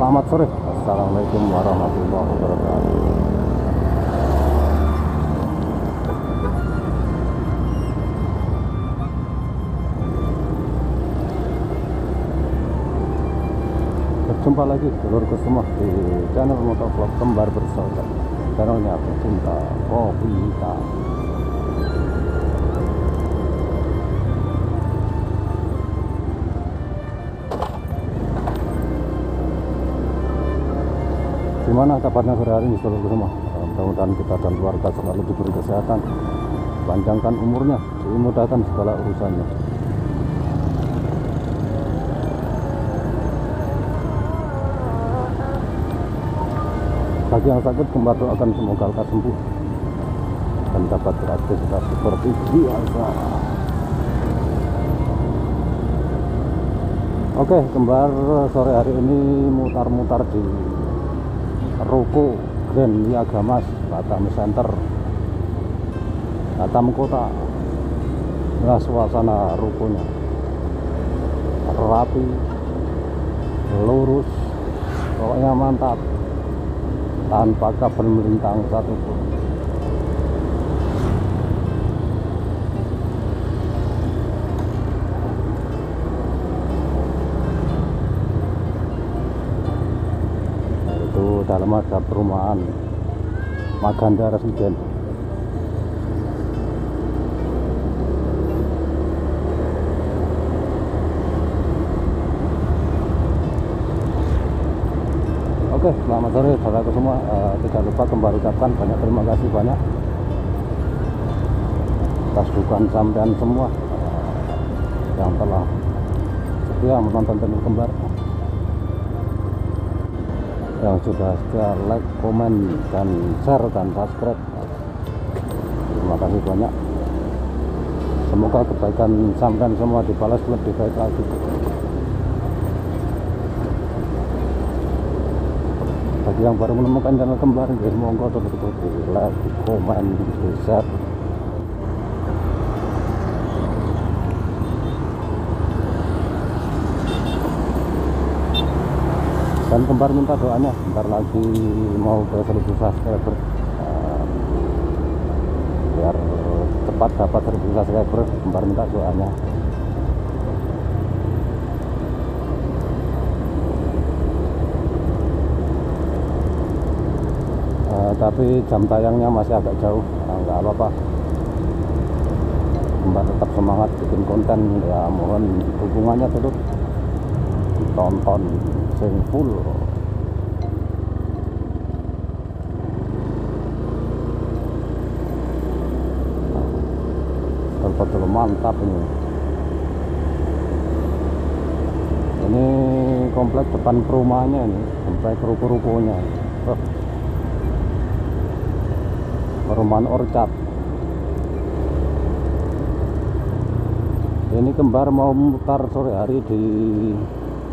Selamat sore. Assalamualaikum warahmatullahi wabarakatuh. Berjumpa lagi dulurku semua di channel MOTOVLOG kembar bersaudara. Channelnya pecinta kopi hitam. Gimana kabarnya sore hari ini seluruh semua? Mudah-mudahan kita dan keluarga selalu diberi kesehatan, panjangkan umurnya, dimudahkan segala urusannya. Bagi yang sakit, kembar doakan semoga lekas sembuh dan dapat beraktivitas seperti biasa. Oke, kembar sore hari ini mutar-mutar di Ruko Grand Niaga Mas Batam Center, Batam Kota. Nah, suasana rukonya rapi, lurus, pokoknya mantap, tanpa kabel melintang satupun. Dalam ada perumahan Maganda Residen. Oke, selamat sore saudaraku semua. Tidak lupa kembali ucapkan banyak terima kasih banyak atas dukungan sampean semua yang telah setia menonton channel kembar, yang sudah setia like, komen, dan share, dan subscribe. Terima kasih banyak. Semoga kebaikan sampean semua dibalas lebih baik lagi. Bagi yang baru menemukan channel kembar, semoga terus di like, di komen, di share. Dan kembar minta doanya, bentar lagi mau ke 1000 subscriber, biar cepat dapat 1000 subscriber, kembar minta doanya. Tapi jam tayangnya masih agak jauh, nggak apa-apa, kembar tetap semangat bikin konten, ya mohon dukungannya dulu, ditonton yang full. Betul-betul mantap ini. Ini komplek depan perumahannya ini, komplek ruko-rukonya. Perumahan Orchard. Ini kembar mau mutar sore hari di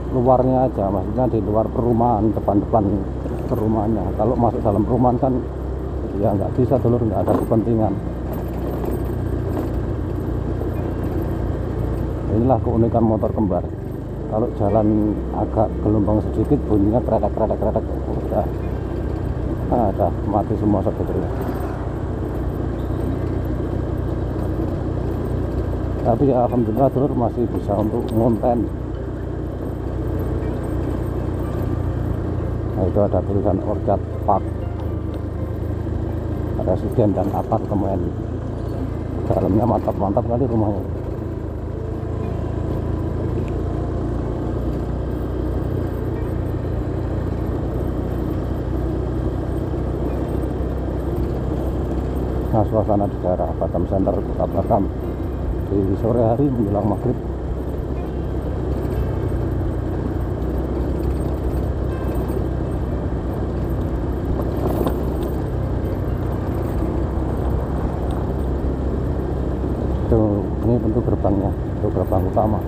luarnya aja, maksudnya di luar perumahan, depan-depan perumahannya. Kalau masuk dalam perumahan kan ya nggak bisa dulur, nggak ada kepentingan. Inilah keunikan motor kembar. Kalau jalan agak gelombang sedikit bunyinya kretek-kretek-kretek, udah mati semua sebetulnya. Tapi ya alhamdulillah dulur masih bisa untuk ngonten. Nah, itu ada tulisan Orchard Park, Residen dan apartemen. Dalamnya mantap-mantap kali rumahnya. Nah, suasana di daerah Batam Center, Kota Batam di sore hari menjelang maghrib. Ini bentuk gerbangnya, bentuk gerbang utama.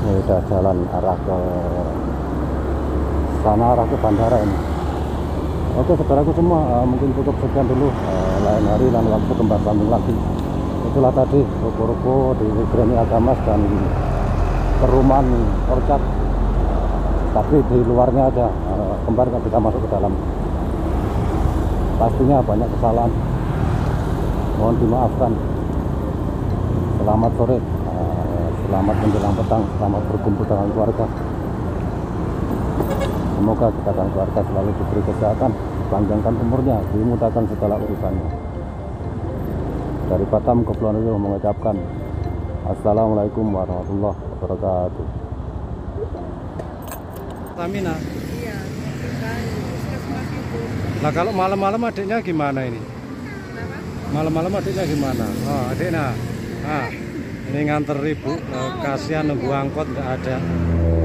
Ini jalan arah ke sana, arah ke bandara ini. Oke saudaraku semua, mungkin cukup sekian dulu. Lain hari dan waktu kembar sambung lagi. Itulah tadi ruko-ruko di Grand Niaga Mas dan Perumahan Orchard, tapi di luarnya aja, kembar nggak bisa masuk ke dalam. Pastinya banyak kesalahan, mohon dimaafkan. Selamat sore, selamat menjelang petang, selamat berkumpul dengan keluarga. Semoga kita dan keluarga selalu diberi kesehatan, panjangkan umurnya, dimudahkan segala urusannya. Dari Batam ke Purwakarta mengucapkan Assalamualaikum warahmatullahi wabarakatuh. Stamina. Iya. Nah kalau malam-malam adiknya gimana ini? Malam-malam adiknya gimana? Oh, adiknya. Nah, ini nganter ibu, kasihan nunggu angkot nggak ada.